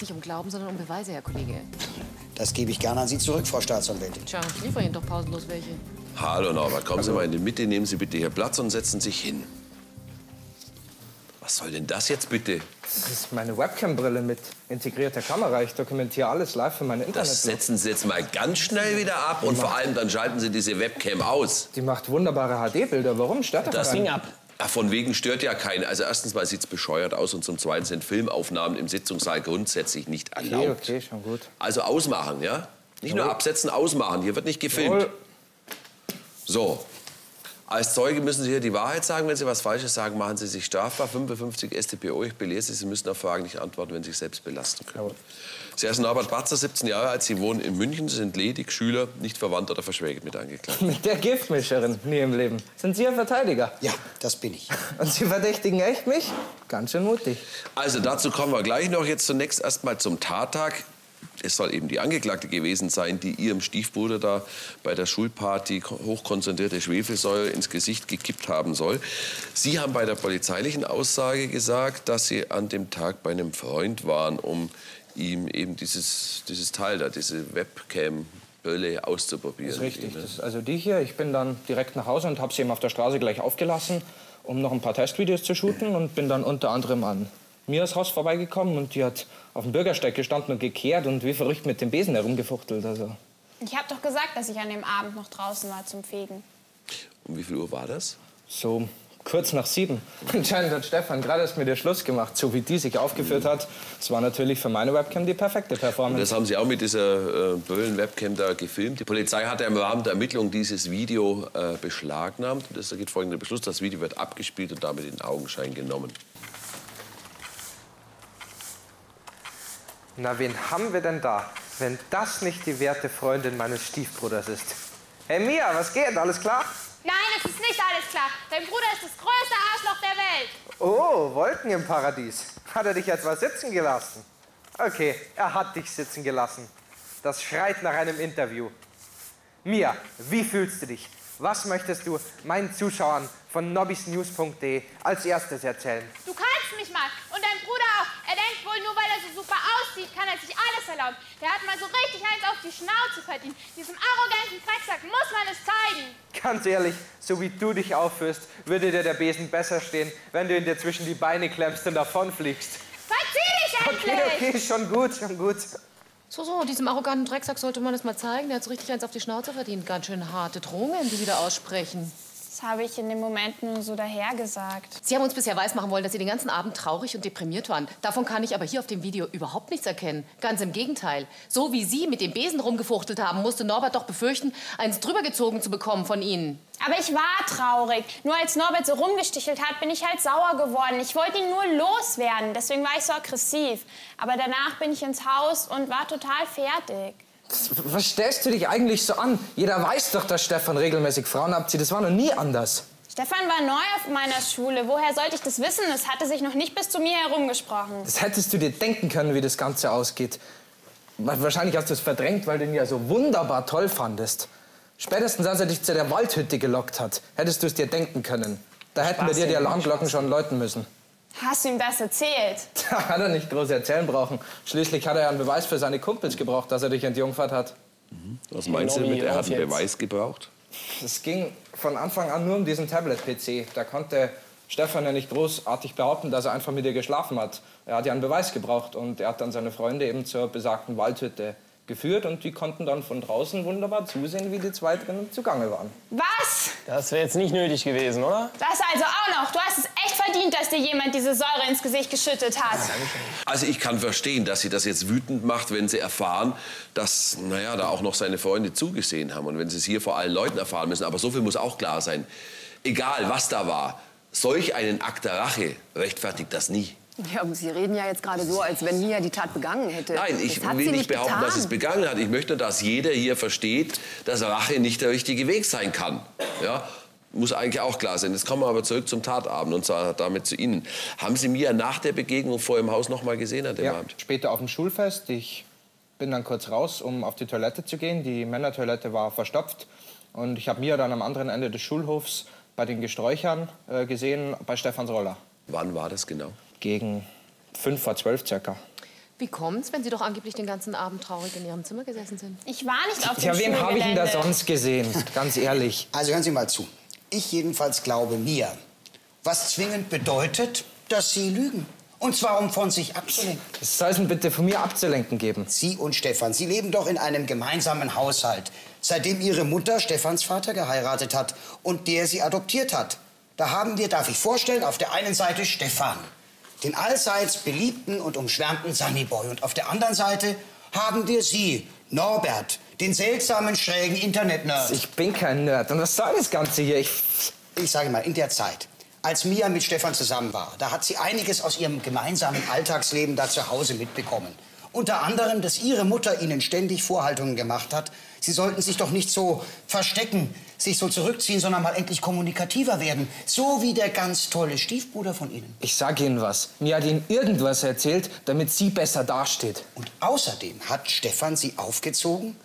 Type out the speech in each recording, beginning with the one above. nicht um Glauben, sondern um Beweise, Herr Kollege. Das gebe ich gerne an Sie zurück, Frau Staatsanwältin. Tja, ich liefere Ihnen doch pausenlos welche. Hallo Norbert, kommen Sie mal in die Mitte, nehmen Sie bitte hier Platz und setzen sich hin. Was soll denn das jetzt bitte? Das ist meine Webcam-Brille mit integrierter Kamera. Ich dokumentiere alles live für meine Internet. Das setzen Sie jetzt mal ganz schnell wieder ab und vor allem dann schalten Sie diese Webcam aus. Die macht wunderbare HD-Bilder. Warum stört das? Das Ding ab. Ach, von wegen stört ja keinen. Also erstens mal sieht es bescheuert aus und zum Zweiten sind Filmaufnahmen im Sitzungssaal grundsätzlich nicht erlaubt. Okay, okay, schon gut. Also ausmachen, ja? Nicht nur absetzen, ausmachen. Hier wird nicht gefilmt. So. Als Zeuge müssen Sie hier die Wahrheit sagen. Wenn Sie was Falsches sagen, machen Sie sich strafbar. 55 StPO, ich belehre Sie, Sie müssen auf Fragen nicht antworten, wenn Sie sich selbst belasten können. Jawohl. Sie heißen Norbert Batzer, 17 Jahre alt, Sie wohnen in München, Sie sind ledig, Schüler, nicht verwandt oder verschwägert mit angeklagt. Mit der Giftmischerin, nie im Leben. Sind Sie Herr Verteidiger? Ja, das bin ich. Und Sie verdächtigen echt mich? Ganz schön mutig. Also dazu kommen wir gleich noch. Jetzt zunächst erstmal zum Tattag. Es soll eben die Angeklagte gewesen sein, die ihrem Stiefbruder da bei der Schulparty hochkonzentrierte Schwefelsäure ins Gesicht gekippt haben soll. Sie haben bei der polizeilichen Aussage gesagt, dass Sie an dem Tag bei einem Freund waren, um ihm eben dieses Teil da, diese Webcam-Brille auszuprobieren. Das ist richtig. Das ist also die hier. Ich bin dann direkt nach Hause und habe sie eben auf der Straße gleich aufgelassen, um noch ein paar Testvideos zu shooten und bin dann unter anderem an Mias Haus vorbeigekommen und die hat auf dem Bürgersteig gestanden und gekehrt und wie verrückt mit dem Besen herumgefuchtelt. Also. Ich habe doch gesagt, dass ich an dem Abend noch draußen war zum Fegen. Um wie viel Uhr war das? So kurz nach 7. Anscheinend hat Stefan gerade erst mit der Schluss gemacht, so wie die sich aufgeführt hat. Das war natürlich für meine Webcam die perfekte Performance. Und das haben Sie auch mit dieser Böllen-Webcam da gefilmt. Die Polizei hat ja im Rahmen der Ermittlungen dieses Video beschlagnahmt. Und das ergibt folgenden Beschluss. Das Video wird abgespielt und damit in Augenschein genommen. Na, wen haben wir denn da, wenn das nicht die werte Freundin meines Stiefbruders ist? Hey Mia, was geht? Alles klar? Nein, es ist nicht alles klar. Dein Bruder ist das größte Arschloch der Welt. Oh, Wolken im Paradies. Hat er dich etwa sitzen gelassen? Okay, er hat dich sitzen gelassen. Das schreit nach einem Interview. Mia, wie fühlst du dich? Was möchtest du meinen Zuschauern von Nobby's News.de als erstes erzählen? Du kannst mich mal und dein Bruder auch. Er denkt wohl, nur weil er so super aussieht, kann er sich alles erlauben. Der hat mal so richtig eins auf die Schnauze verdient. Diesem arroganten Drecksack muss man es zeigen. Ganz ehrlich, so wie du dich aufführst, würde dir der Besen besser stehen, wenn du ihn dir zwischen die Beine klemmst und davonfliegst. Verzieh dich endlich! Okay, okay, schon gut, schon gut. So, diesem arroganten Drecksack sollte man es mal zeigen. Der hat so richtig eins auf die Schnauze verdient. Ganz schön harte Drohungen, die Sie da aussprechen. Das habe ich in dem Moment nur so dahergesagt. Sie haben uns bisher weismachen wollen, dass Sie den ganzen Abend traurig und deprimiert waren. Davon kann ich aber hier auf dem Video überhaupt nichts erkennen. Ganz im Gegenteil. So wie Sie mit dem Besen rumgefuchtelt haben, musste Norbert doch befürchten, eins drübergezogen zu bekommen von Ihnen. Aber ich war traurig. Nur als Norbert so rumgestichelt hat, bin ich halt sauer geworden. Ich wollte ihn nur loswerden, deswegen war ich so aggressiv. Aber danach bin ich ins Haus und war total fertig. Was stellst du dich eigentlich so an? Jeder weiß doch, dass Stefan regelmäßig Frauen abzieht. Das war noch nie anders. Stefan war neu auf meiner Schule. Woher sollte ich das wissen? Es hatte sich noch nicht bis zu mir herumgesprochen. Das hättest du dir denken können, wie das Ganze ausgeht. Wahrscheinlich hast du es verdrängt, weil du ihn ja so wunderbar toll fandest. Spätestens als er dich zu der Waldhütte gelockt hat, hättest du es dir denken können. Da hätten wir dir die Alarmglocken schon läuten müssen. Hast du ihm das erzählt? Da hat er nicht groß erzählen brauchen. Schließlich hat er ja einen Beweis für seine Kumpels gebraucht, dass er dich entjungfert hat. Was meinst du mit, er hat einen Beweis gebraucht? Es ging von Anfang an nur um diesen Tablet-PC. Da konnte Stefan ja nicht großartig behaupten, dass er einfach mit dir geschlafen hat. Er hat ja einen Beweis gebraucht und er hat dann seine Freunde eben zur besagten Waldhütte geführt und die konnten dann von draußen wunderbar zusehen, wie die zwei drinnen zugange waren. Was? Das wäre jetzt nicht nötig gewesen, oder? Das also auch noch. Du hast es echt verdient, dass dir jemand diese Säure ins Gesicht geschüttet hat. Also ich kann verstehen, dass sie das jetzt wütend macht, wenn sie erfahren, dass, naja, da auch noch seine Freunde zugesehen haben und wenn sie es hier vor allen Leuten erfahren müssen. Aber so viel muss auch klar sein. Egal, was da war, solch einen Akt der Rache rechtfertigt das nie. Ja, Sie reden ja jetzt gerade so, als wenn Mia die Tat begangen hätte. Nein, ich will nicht behaupten, dass sie es begangen hat. Ich möchte, dass jeder hier versteht, dass Rache nicht der richtige Weg sein kann. Ja, muss eigentlich auch klar sein. Jetzt kommen wir aber zurück zum Tatabend und zwar damit zu Ihnen. Haben Sie Mia nach der Begegnung vor Ihrem Haus noch mal gesehen an dem Abend? Später auf dem Schulfest. Ich bin dann kurz raus, um auf die Toilette zu gehen. Die Männertoilette war verstopft. Und ich habe Mia dann am anderen Ende des Schulhofs bei den Gesträuchern gesehen, bei Stefans Roller. Wann war das genau? Gegen 11:55 circa. Wie kommt's, wenn Sie doch angeblich den ganzen Abend traurig in Ihrem Zimmer gesessen sind? Ich war nicht auf dem Schulgelände. Ja, wen habe ich denn da sonst gesehen? Ganz ehrlich. Also hören Sie mal zu. Ich jedenfalls glaube mir, was zwingend bedeutet, dass Sie lügen. Und zwar, um von sich abzulenken. Was soll es denn bitte von mir abzulenken geben? Sie und Stefan, Sie leben doch in einem gemeinsamen Haushalt. Seitdem Ihre Mutter Stefans Vater geheiratet hat und der Sie adoptiert hat. Da haben wir, darf ich vorstellen, auf der einen Seite Stefan, den allseits beliebten und umschwärmten Sunnyboy. Und auf der anderen Seite haben wir Sie, Norbert, den seltsamen, schrägen Internet-Nerd. Ich bin kein Nerd. Und was soll das Ganze hier? Ich sage mal, in der Zeit, als Mia mit Stefan zusammen war, da hat sie einiges aus ihrem gemeinsamen Alltagsleben da zu Hause mitbekommen. Unter anderem, dass ihre Mutter ihnen ständig Vorhaltungen gemacht hat. Sie sollten sich doch nicht so verstecken, sich so zurückziehen, sondern mal endlich kommunikativer werden. So wie der ganz tolle Stiefbruder von Ihnen. Ich sage Ihnen was. Mia hat Ihnen irgendwas erzählt, damit sie besser dasteht. Und außerdem hat Stefan Sie aufgezogen,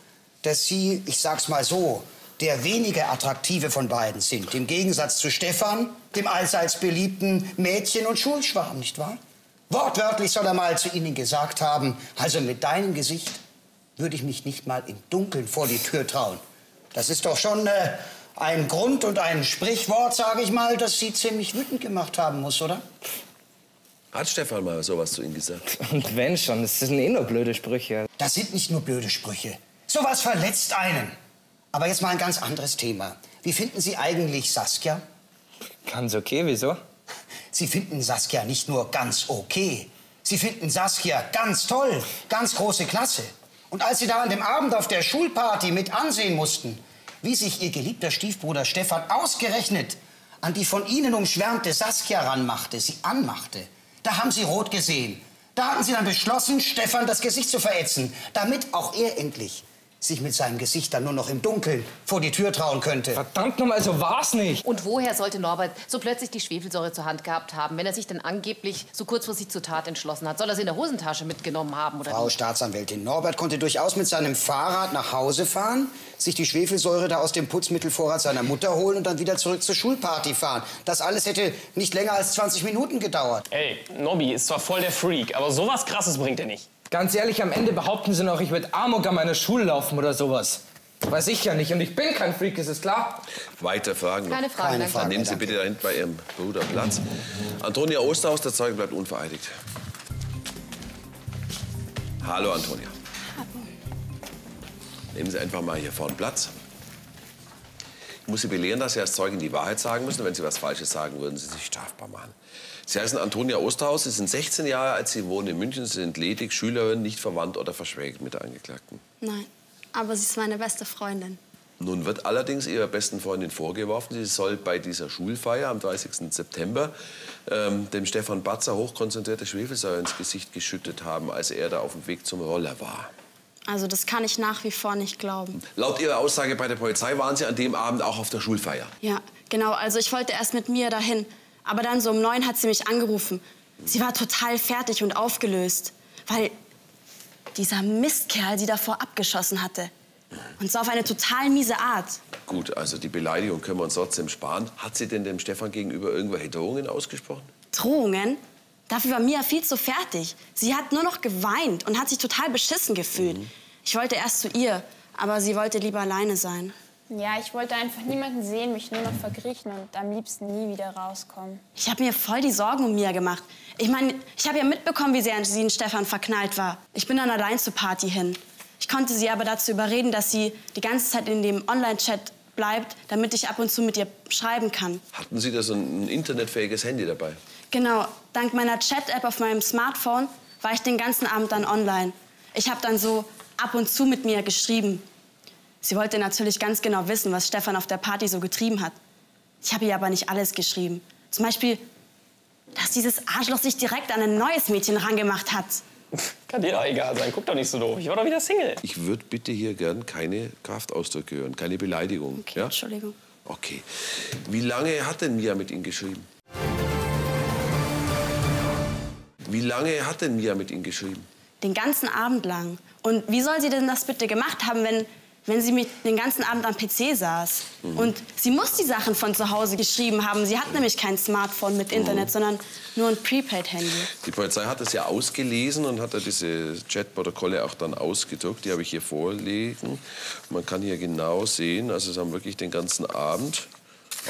dass Sie, ich sag's mal so, der weniger attraktive von beiden sind. Im Gegensatz zu Stefan, dem allseits beliebten Mädchen- und Schulschwarm, nicht wahr? Wortwörtlich soll er mal zu Ihnen gesagt haben, also mit deinem Gesicht würde ich mich nicht mal im Dunkeln vor die Tür trauen. Das ist doch schon ein Grund und ein Sprichwort, sage ich mal, das Sie ziemlich wütend gemacht haben muss, oder? Hat Stefan mal sowas zu Ihnen gesagt? Und wenn schon, das sind eh nur blöde Sprüche. Das sind nicht nur blöde Sprüche. Sowas verletzt einen. Aber jetzt mal ein ganz anderes Thema. Wie finden Sie eigentlich Saskia? Ganz okay, wieso? Sie finden Saskia nicht nur ganz okay. Sie finden Saskia ganz toll, ganz große Klasse. Und als Sie da an dem Abend auf der Schulparty mit ansehen mussten, wie sich Ihr geliebter Stiefbruder Stefan ausgerechnet an die von Ihnen umschwärmte Saskia ranmachte, sie anmachte, da haben Sie rot gesehen. Da hatten Sie dann beschlossen, Stefan das Gesicht zu verätzen, damit auch er endlich sich mit seinem Gesicht dann nur noch im Dunkeln vor die Tür trauen könnte. Verdammt nochmal, so war's nicht. Und woher sollte Norbert so plötzlich die Schwefelsäure zur Hand gehabt haben, wenn er sich denn angeblich so kurzfristig zur Tat entschlossen hat? Soll er sie in der Hosentasche mitgenommen haben, oder? Frau Staatsanwältin, Norbert konnte durchaus mit seinem Fahrrad nach Hause fahren, sich die Schwefelsäure da aus dem Putzmittelvorrat seiner Mutter holen und dann wieder zurück zur Schulparty fahren. Das alles hätte nicht länger als 20 Minuten gedauert. Ey, Nobby ist zwar voll der Freak, aber sowas Krasses bringt er nicht. Ganz ehrlich, am Ende behaupten sie noch, ich würde Amok an meiner Schule laufen oder sowas. Weiß ich ja nicht. Und ich bin kein Freak, ist es klar? Weitere Fragen? Keine Fragen. Keine Fragen. Nehmen Sie bitte da hinten bei Ihrem Bruder Platz. Antonia Osterhaus, der Zeuge, bleibt unvereidigt. Hallo, Antonia. Nehmen Sie einfach mal hier vorne Platz. Ich muss Sie belehren, dass Sie als Zeugin die Wahrheit sagen müssen. Wenn Sie was Falsches sagen, würden Sie sich strafbar machen. Sie heißen Antonia Osterhaus, Sie sind 16 Jahre alt, Sie wohnen in München, Sie sind ledig, Schülerin, nicht verwandt oder verschwägert mit der Angeklagten. Nein, aber sie ist meine beste Freundin. Nun wird allerdings Ihrer besten Freundin vorgeworfen, sie soll bei dieser Schulfeier am 30. September dem Stefan Batzer hochkonzentrierte Schwefelsäure ins Gesicht geschüttet haben, als er da auf dem Weg zum Roller war. Also das kann ich nach wie vor nicht glauben. Laut Ihrer Aussage bei der Polizei waren Sie an dem Abend auch auf der Schulfeier? Ja, genau, also ich wollte erst mit mir dahin. Aber dann so um 9 hat sie mich angerufen. Sie war total fertig und aufgelöst, weil dieser Mistkerl sie davor abgeschossen hatte. Und zwar auf eine total miese Art. Gut, also die Beleidigung können wir uns trotzdem sparen. Hat sie denn dem Stefan gegenüber irgendwelche Drohungen ausgesprochen? Drohungen? Dafür war Mia viel zu fertig. Sie hat nur noch geweint und hat sich total beschissen gefühlt. Ich wollte erst zu ihr, aber sie wollte lieber alleine sein. Ja, ich wollte einfach niemanden sehen, mich nur noch verkriechen und am liebsten nie wieder rauskommen. Ich habe mir voll die Sorgen um Mia gemacht. Ich meine, ich habe ja mitbekommen, wie sehr sie in Stefan verknallt war. Ich bin dann allein zur Party hin. Ich konnte sie aber dazu überreden, dass sie die ganze Zeit in dem Online-Chat bleibt, damit ich ab und zu mit ihr schreiben kann. Hatten Sie da so ein internetfähiges Handy dabei? Genau. Dank meiner Chat-App auf meinem Smartphone war ich den ganzen Abend dann online. Ich habe dann so ab und zu mit Mia geschrieben. Sie wollte natürlich ganz genau wissen, was Stefan auf der Party so getrieben hat. Ich habe ihr aber nicht alles geschrieben. Zum Beispiel, dass dieses Arschloch sich direkt an ein neues Mädchen rangemacht hat. Kann dir doch egal sein. Guck doch nicht so doof. Ich war doch wieder Single. Ich würde bitte hier gern keine Kraftausdrücke hören, keine Beleidigung. Okay, ja? Entschuldigung. Okay. Wie lange hat denn Mia mit Ihnen geschrieben? Den ganzen Abend lang. Und wie soll sie denn das bitte gemacht haben, wenn wenn sie mit den ganzen Abend am PC saß. Mhm. Und sie muss die Sachen von zu Hause geschrieben haben. Sie hat nämlich kein Smartphone mit Internet, sondern nur ein Prepaid-Handy. Die Polizei hat das ja ausgelesen und hat ja diese Chatprotokolle auch dann ausgedruckt. Die habe ich hier vorliegen. Man kann hier genau sehen, also sie haben wirklich den ganzen Abend,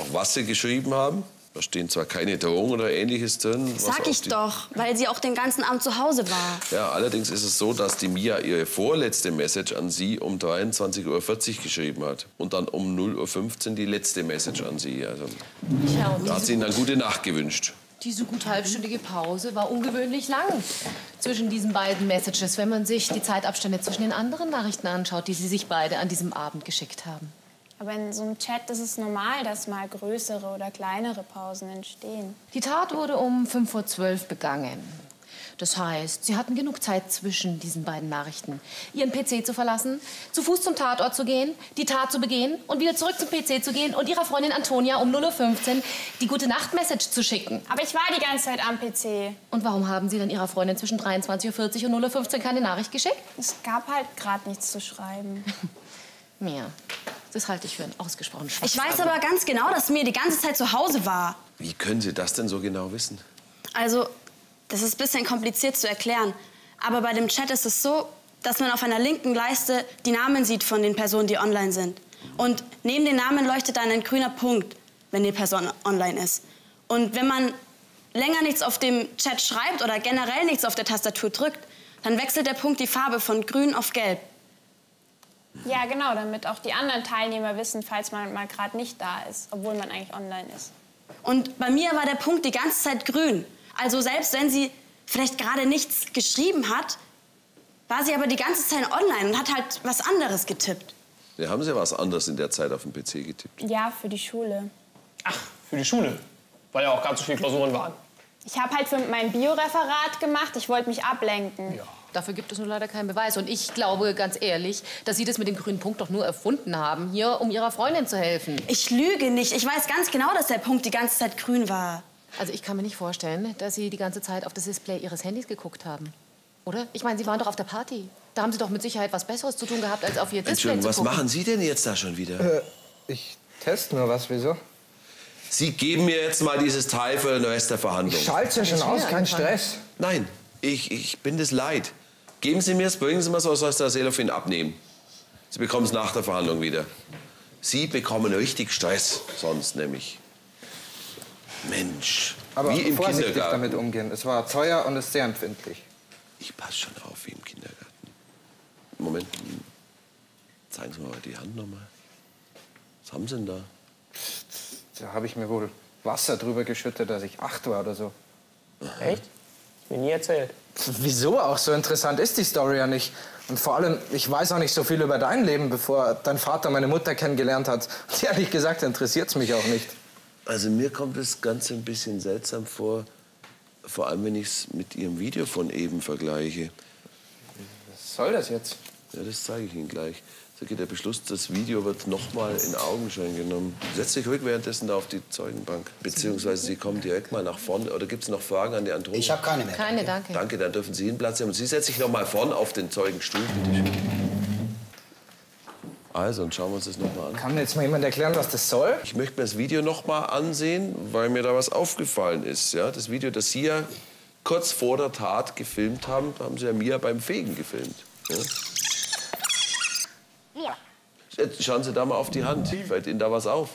auch was sie geschrieben haben. Da stehen zwar keine Drohungen oder Ähnliches drin. Sag ich doch, weil sie auch den ganzen Abend zu Hause war. Ja, allerdings ist es so, dass die Mia ihre vorletzte Message an sie um 23:40 Uhr geschrieben hat. Und dann um 0:15 Uhr die letzte Message an sie. Also, da hat sie ihnen dann gute Nacht gewünscht. Diese gut halbstündige Pause war ungewöhnlich lang zwischen diesen beiden Messages, wenn man sich die Zeitabstände zwischen den anderen Nachrichten anschaut, die sie sich beide an diesem Abend geschickt haben. Aber in so einem Chat ist es normal, dass mal größere oder kleinere Pausen entstehen. Die Tat wurde um 5:12 Uhr begangen. Das heißt, sie hatten genug Zeit zwischen diesen beiden Nachrichten, ihren PC zu verlassen, zu Fuß zum Tatort zu gehen, die Tat zu begehen und wieder zurück zum PC zu gehen und ihrer Freundin Antonia um 0:15 Uhr die Gute-Nacht-Message zu schicken. Aber ich war die ganze Zeit am PC. Und warum haben Sie dann ihrer Freundin zwischen 23:40 Uhr und 0:15 Uhr keine Nachricht geschickt? Es gab halt gerade nichts zu schreiben. Mehr. Das halte ich für einen ausgesprochenen Schwachsinn. Ich weiß aber ganz genau, dass Mia die ganze Zeit zu Hause war. Wie können Sie das denn so genau wissen? Also, das ist ein bisschen kompliziert zu erklären. Aber bei dem Chat ist es so, dass man auf einer linken Leiste die Namen sieht von den Personen, die online sind. Und neben den Namen leuchtet dann ein grüner Punkt, wenn die Person online ist. Und wenn man länger nichts auf dem Chat schreibt oder generell nichts auf der Tastatur drückt, dann wechselt der Punkt die Farbe von grün auf gelb. Ja, genau, damit auch die anderen Teilnehmer wissen, falls man mal gerade nicht da ist, obwohl man eigentlich online ist. Und bei mir war der Punkt die ganze Zeit grün. Also selbst wenn sie vielleicht gerade nichts geschrieben hat, war sie aber die ganze Zeit online und hat halt was anderes getippt. Ja, haben Sie was anderes in der Zeit auf dem PC getippt? Ja, für die Schule. Ach, für die Schule? Weil ja auch gar zu viele Klausuren waren. Ich habe halt für mein Bio-Referat gemacht, ich wollte mich ablenken. Ja. Dafür gibt es nur leider keinen Beweis. Und ich glaube, ganz ehrlich, dass Sie das mit dem grünen Punkt doch nur erfunden haben, hier, um Ihrer Freundin zu helfen. Ich lüge nicht. Ich weiß ganz genau, dass der Punkt die ganze Zeit grün war. Also ich kann mir nicht vorstellen, dass Sie die ganze Zeit auf das Display Ihres Handys geguckt haben. Oder? Ich meine, Sie waren doch auf der Party. Da haben Sie doch mit Sicherheit was Besseres zu tun gehabt, als auf Ihr Display zu gucken. Was machen Sie denn jetzt da schon wieder? Ich teste nur was. Wieso? Sie geben mir jetzt mal dieses Teil für den Rest der Verhandlung. Ich schalte es ja schon aus, kein Stress. Nein, ich bin das leid. Geben Sie mir es, bringen Sie mir es, soll ich das Elofin abnehmen. Sie bekommen es nach der Verhandlung wieder. Sie bekommen richtig Stress, sonst nämlich. Mensch, aber wie im Kindergarten. Aber damit umgehen. Es war teuer und ist sehr empfindlich. Ich passe schon auf, wie im Kindergarten. Moment, zeigen Sie mir mal die Hand nochmal. Was haben Sie denn da? Da habe ich mir wohl Wasser drüber geschüttet, als ich 8 war oder so. Aha. Echt? Hat mir nie erzählt. Wieso auch? So interessant ist die Story ja nicht. Und vor allem, ich weiß auch nicht so viel über dein Leben, bevor dein Vater meine Mutter kennengelernt hat. Und ehrlich gesagt, interessiert's mich auch nicht. Also mir kommt das Ganze ein bisschen seltsam vor. Vor allem, wenn ich es mit Ihrem Video von eben vergleiche. Was soll das jetzt? Ja, das zeige ich Ihnen gleich. So geht der Beschluss, das Video wird nochmal in Augenschein genommen. Setz dich ruhig währenddessen da auf die Zeugenbank. Beziehungsweise Sie kommen direkt mal nach vorne. Oder gibt es noch Fragen an die Antonia? Ich habe keine mehr. Keine, danke. Danke, dann dürfen Sie einen Platz nehmen. Und Sie setzen sich noch mal vorne auf den Zeugenstuhl. Also, und schauen wir uns das nochmal an. Kann mir jetzt mal jemand erklären, was das soll? Ich möchte mir das Video nochmal ansehen, weil mir da was aufgefallen ist. Ja, das Video, das Sie ja kurz vor der Tat gefilmt haben, haben Sie ja Mia beim Fegen gefilmt. Ja? Jetzt schauen Sie da mal auf die Hand. Fällt Ihnen da was auf?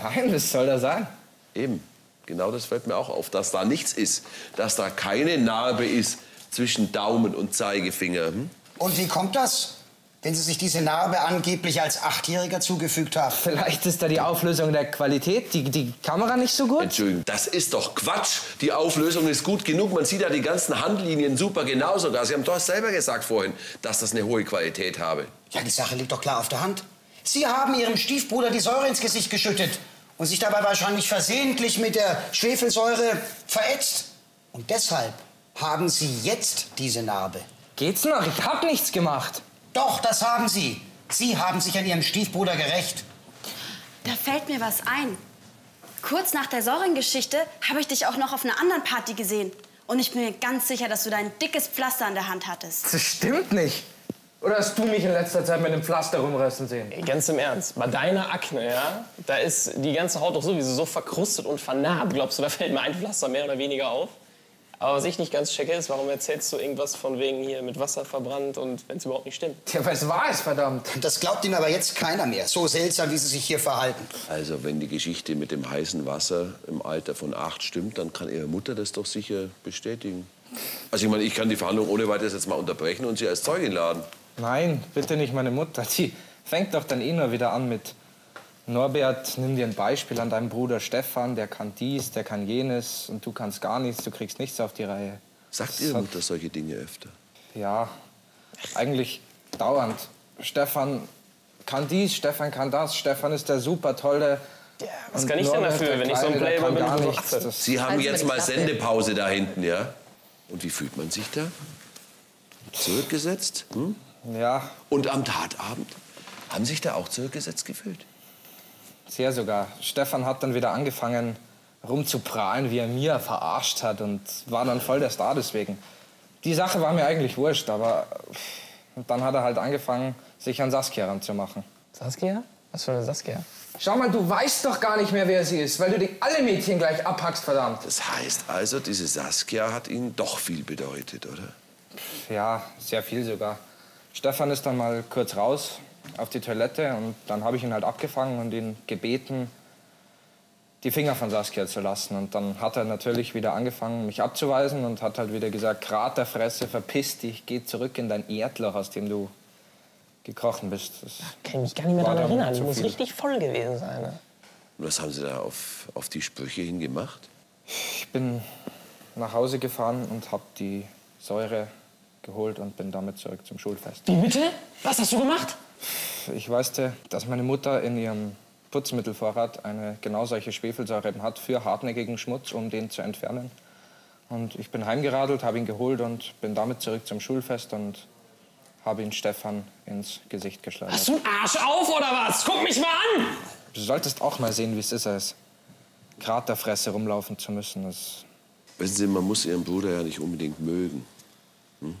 Nein, das soll da sein. Eben, genau das fällt mir auch auf, dass da nichts ist. Dass da keine Narbe ist zwischen Daumen und Zeigefinger. Hm? Und wie kommt das, wenn Sie sich diese Narbe angeblich als 8-Jähriger zugefügt haben? Vielleicht ist da die Auflösung der Qualität, die Kamera nicht so gut? Entschuldigung, das ist doch Quatsch. Die Auflösung ist gut genug. Man sieht da die ganzen Handlinien super genau sogar. Sie haben doch selber gesagt vorhin, dass das eine hohe Qualität habe. Ja, die Sache liegt doch klar auf der Hand. Sie haben Ihrem Stiefbruder die Säure ins Gesicht geschüttet und sich dabei wahrscheinlich versehentlich mit der Schwefelsäure verätzt. Und deshalb haben Sie jetzt diese Narbe. Geht's noch? Ich hab nichts gemacht. Doch, das haben Sie. Sie haben sich an Ihrem Stiefbruder gerächt. Da fällt mir was ein. Kurz nach der Säurengeschichte habe ich dich auch noch auf einer anderen Party gesehen. Und ich bin mir ganz sicher, dass du dein dickes Pflaster an der Hand hattest. Das stimmt nicht. Oder hast du mich in letzter Zeit mit einem Pflaster rumreißen sehen? Ey, ganz im Ernst, bei deiner Akne, ja, da ist die ganze Haut doch sowieso so verkrustet und vernarbt. Glaubst du, da fällt mir ein Pflaster mehr oder weniger auf? Aber was ich nicht ganz checke, ist, warum erzählst du irgendwas von wegen hier mit Wasser verbrannt und wenn es überhaupt nicht stimmt? Tja, weil es wahr ist, verdammt. Das glaubt ihnen aber jetzt keiner mehr. So seltsam, wie sie sich hier verhalten. Also, wenn die Geschichte mit dem heißen Wasser im Alter von 8 stimmt, dann kann ihre Mutter das doch sicher bestätigen. Also, ich meine, ich kann die Verhandlung ohne weiteres jetzt mal unterbrechen und sie als Zeugin laden. Nein, bitte nicht meine Mutter. Die fängt doch dann eh nur wieder an mit Norbert, nimm dir ein Beispiel an deinem Bruder Stefan, der kann dies, der kann jenes und du kannst gar nichts, du kriegst nichts auf die Reihe. Sagt Ihre Mutter solche Dinge öfter? Ja, eigentlich dauernd. Stefan kann dies, Stefan kann das, Stefan ist der super Tolle. Ja, was kann ich denn dafür, wenn ich so ein Playboy bin? Sie haben jetzt mal Sendepause da hinten, ja? Und wie fühlt man sich da? Zurückgesetzt? Hm? Ja. Und am Tatabend haben sich da auch zurückgesetzt gefühlt? Sehr sogar. Stefan hat dann wieder angefangen rumzuprahlen, wie er Mia verarscht hat und war dann voll der Star deswegen. Die Sache war mir eigentlich wurscht, aber dann hat er halt angefangen, sich an Saskia ranzumachen. Saskia? Was für eine Saskia? Schau mal, du weißt doch gar nicht mehr, wer sie ist, weil du die alle Mädchen gleich abhackst, verdammt. Das heißt also, diese Saskia hat Ihnen doch viel bedeutet, oder? Ja, sehr viel sogar. Stefan ist dann mal kurz raus auf die Toilette und dann habe ich ihn halt abgefangen und ihn gebeten, die Finger von Saskia zu lassen. Und dann hat er natürlich wieder angefangen, mich abzuweisen und hat halt wieder gesagt, Kraterfresse, verpiss dich, geh zurück in dein Erdloch, aus dem du gekrochen bist. Das kann ich mich gar nicht mehr daran erinnern, das muss richtig voll gewesen sein. Ne? Und was haben Sie da auf die Sprüche hin gemacht? Ich bin nach Hause gefahren und habe die Säure geholt und bin damit zurück zum Schulfest. Wie bitte? Was hast du gemacht? Ich wusste, dass meine Mutter in ihrem Putzmittelvorrat eine genau solche Schwefelsäure hat für hartnäckigen Schmutz, um den zu entfernen. Und ich bin heimgeradelt, habe ihn geholt und bin damit zurück zum Schulfest und habe ihn Stefan ins Gesicht geschleudert. Hast du einen Arsch auf oder was? Guck mich mal an! Du solltest auch mal sehen, wie es ist, als Kraterfresse rumlaufen zu müssen. Das Wissen Sie, man muss Ihren Bruder ja nicht unbedingt mögen. Hm?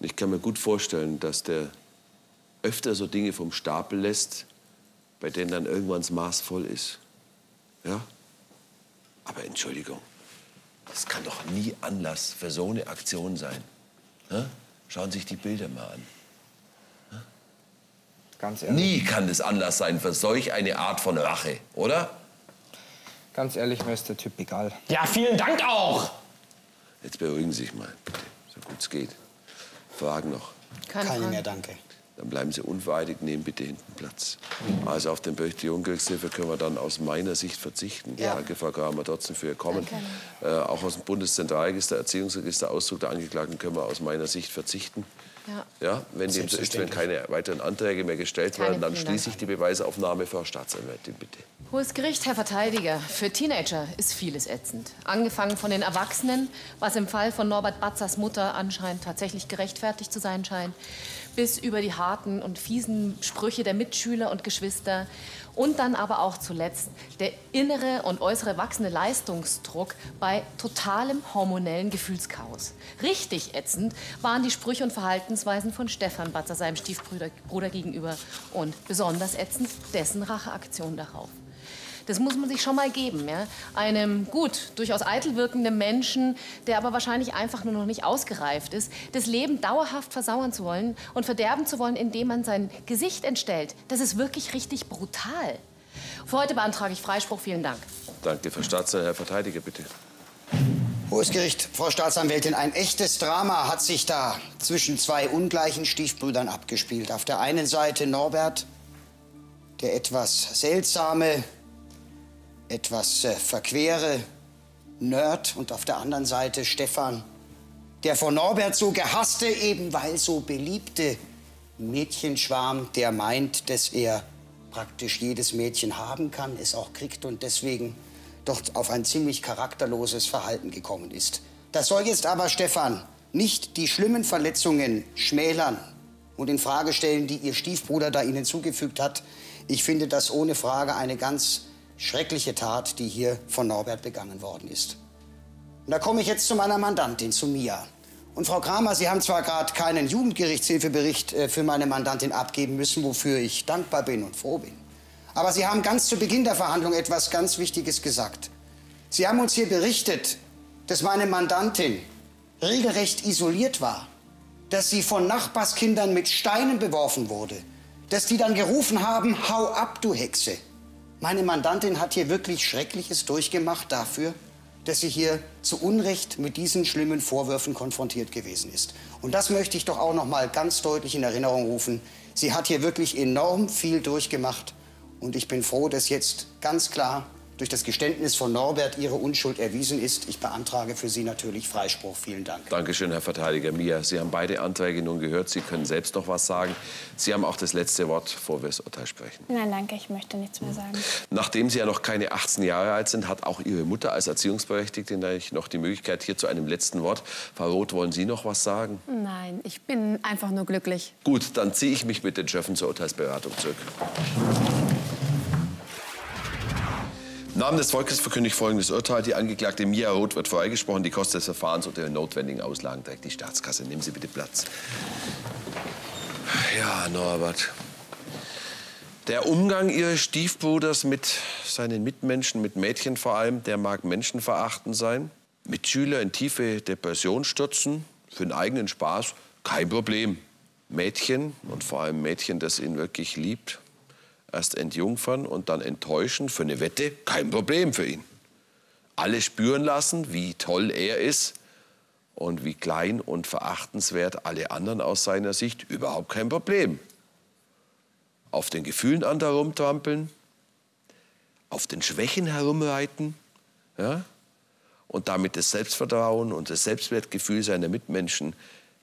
Ich kann mir gut vorstellen, dass der öfter so Dinge vom Stapel lässt, bei denen dann irgendwann das Maß voll ist. Ja? Aber Entschuldigung, das kann doch nie Anlass für so eine Aktion sein. Ja? Schauen Sie sich die Bilder mal an. Ja? Ganz ehrlich. Nie kann das Anlass sein für solch eine Art von Rache, oder? Ganz ehrlich, mir ist der Typ egal. Ja, vielen Dank auch! Jetzt beruhigen Sie sich mal, bitte, so gut es geht. Fragen noch? Keine mehr, danke. Dann bleiben Sie unvereidigt, nehmen bitte hinten Platz. Also auf den Bericht der Jugendgerichtshilfe können wir dann aus meiner Sicht verzichten. Ja. Danke, Frau Kramer, trotzdem für Ihr Kommen. Auch aus dem Bundeszentralregister, Erziehungsregister, Auszug der Angeklagten können wir aus meiner Sicht verzichten. Ja. Ja, wenn dem so ist, wenn keine weiteren Anträge mehr gestellt werden, dann schließe ich die Beweisaufnahme. Frau Staatsanwältin, bitte. Hohes Gericht, Herr Verteidiger. Für Teenager ist vieles ätzend. Angefangen von den Erwachsenen, was im Fall von Norbert Batzers Mutter anscheinend tatsächlich gerechtfertigt zu sein scheint, bis über die harten und fiesen Sprüche der Mitschüler und Geschwister und dann aber auch zuletzt der innere und äußere wachsende Leistungsdruck bei totalem hormonellen Gefühlschaos. Richtig ätzend waren die Sprüche und Verhaltensweisen von Stefan Batzer seinem Stiefbruder gegenüber und besonders ätzend dessen Racheaktion darauf. Das muss man sich schon mal geben, ja? Einem gut, durchaus eitel wirkenden Menschen, der aber wahrscheinlich einfach nur noch nicht ausgereift ist, das Leben dauerhaft versauern zu wollen und verderben zu wollen, indem man sein Gesicht entstellt. Das ist wirklich richtig brutal. Für heute beantrage ich Freispruch. Vielen Dank. Danke, Frau Staatsanwältin. Herr Verteidiger, bitte. Hohes Gericht, Frau Staatsanwältin, ein echtes Drama hat sich da zwischen zwei ungleichen Stiefbrüdern abgespielt. Auf der einen Seite Norbert, der etwas seltsame, etwas verquere Nerd, und auf der anderen Seite Stefan, der von Norbert so gehasste, eben weil so beliebte Mädchenschwarm, der meint, dass er praktisch jedes Mädchen haben kann, es auch kriegt und deswegen doch auf ein ziemlich charakterloses Verhalten gekommen ist. Das soll jetzt aber, Stefan, nicht die schlimmen Verletzungen schmälern und in Frage stellen, die Ihr Stiefbruder da Ihnen zugefügt hat. Ich finde das ohne Frage eine ganz schreckliche Tat, die hier von Norbert begangen worden ist. Und da komme ich jetzt zu meiner Mandantin, zu Mia. Und Frau Kramer, Sie haben zwar gerade keinen Jugendgerichtshilfebericht für meine Mandantin abgeben müssen, wofür ich dankbar bin und froh bin. Aber Sie haben ganz zu Beginn der Verhandlung etwas ganz Wichtiges gesagt. Sie haben uns hier berichtet, dass meine Mandantin regelrecht isoliert war, dass sie von Nachbarskindern mit Steinen beworfen wurde, dass die dann gerufen haben, hau ab, du Hexe. Meine Mandantin hat hier wirklich Schreckliches durchgemacht dafür, dass sie hier zu Unrecht mit diesen schlimmen Vorwürfen konfrontiert gewesen ist. Und das möchte ich doch auch noch mal ganz deutlich in Erinnerung rufen. Sie hat hier wirklich enorm viel durchgemacht. Und ich bin froh, dass jetzt ganz klar durch das Geständnis von Norbert Ihre Unschuld erwiesen ist. Ich beantrage für Sie natürlich Freispruch. Vielen Dank. Dankeschön, Herr Verteidiger Mia. Sie haben beide Anträge nun gehört. Sie können selbst noch was sagen. Sie haben auch das letzte Wort, bevor wir das Urteil sprechen. Nein, danke. Ich möchte nichts mehr sagen. Nachdem Sie ja noch keine 18 Jahre alt sind, hat auch Ihre Mutter als Erziehungsberechtigte noch die Möglichkeit hier zu einem letzten Wort. Frau Roth, wollen Sie noch was sagen? Nein, ich bin einfach nur glücklich. Gut, dann ziehe ich mich mit den Schöffen zur Urteilsberatung zurück. Im Namen des Volkes verkündigt folgendes Urteil. Die Angeklagte Mia Roth wird freigesprochen. Die Kosten des Verfahrens und der notwendigen Auslagen trägt die Staatskasse. Nehmen Sie bitte Platz. Ja, Norbert. Der Umgang Ihres Stiefbruders mit seinen Mitmenschen, mit Mädchen vor allem, der mag menschenverachtend sein. Mitschüler in tiefe Depression stürzen, für den eigenen Spaß, kein Problem. Mädchen, und vor allem Mädchen, das ihn wirklich liebt, erst entjungfern und dann enttäuschen für eine Wette, kein Problem für ihn. Alle spüren lassen, wie toll er ist und wie klein und verachtenswert alle anderen aus seiner Sicht, überhaupt kein Problem. Auf den Gefühlen anderer rumtrampeln, auf den Schwächen herumreiten, ja? Und damit das Selbstvertrauen und das Selbstwertgefühl seiner Mitmenschen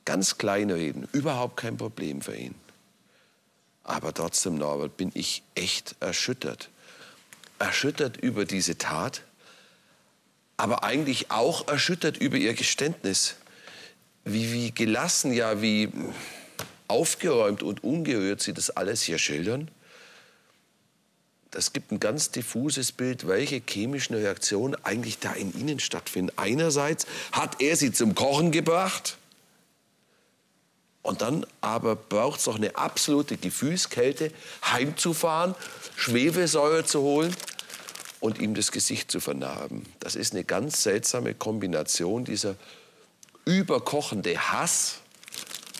ganz klein reden, überhaupt kein Problem für ihn. Aber trotzdem, Norbert, bin ich echt erschüttert. Erschüttert über diese Tat, aber eigentlich auch erschüttert über ihr Geständnis. Wie gelassen, ja, wie aufgeräumt und ungerührt Sie das alles hier schildern. Das gibt ein ganz diffuses Bild, welche chemischen Reaktionen eigentlich da in Ihnen stattfinden. Einerseits hat er Sie zum Kochen gebracht. Und dann aber braucht es doch eine absolute Gefühlskälte, heimzufahren, Schwefelsäure zu holen und ihm das Gesicht zu vernarben. Das ist eine ganz seltsame Kombination, dieser überkochende Hass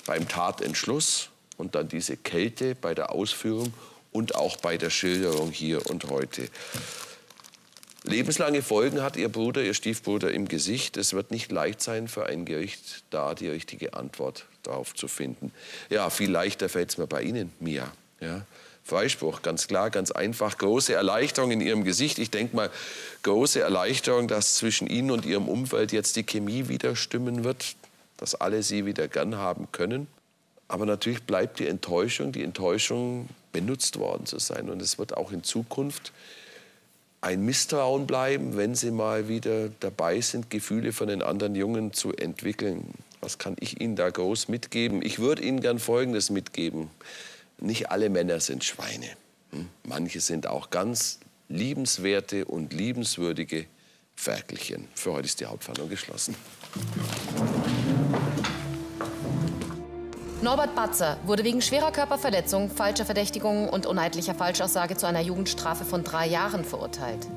beim Tatentschluss und dann diese Kälte bei der Ausführung und auch bei der Schilderung hier und heute. Lebenslange Folgen hat Ihr Bruder, Ihr Stiefbruder im Gesicht. Es wird nicht leicht sein für ein Gericht, da die richtige Antwort drauf zu finden. Ja, viel leichter fällt es mir bei Ihnen, Mia. Ja, Freispruch, ganz klar, ganz einfach. Große Erleichterung in Ihrem Gesicht. Ich denke mal, große Erleichterung, dass zwischen Ihnen und Ihrem Umfeld jetzt die Chemie wieder stimmen wird. Dass alle Sie wieder gern haben können. Aber natürlich bleibt die Enttäuschung benutzt worden zu sein. Und es wird auch in Zukunft ein Misstrauen bleiben, wenn Sie mal wieder dabei sind, Gefühle von den anderen Jungen zu entwickeln. Was kann ich Ihnen da groß mitgeben? Ich würde Ihnen gern Folgendes mitgeben. Nicht alle Männer sind Schweine. Manche sind auch ganz liebenswerte und liebenswürdige Ferkelchen. Für heute ist die Hauptverhandlung geschlossen. Norbert Batzer wurde wegen schwerer Körperverletzung, falscher Verdächtigung und uneidlicher Falschaussage zu einer Jugendstrafe von 3 Jahren verurteilt.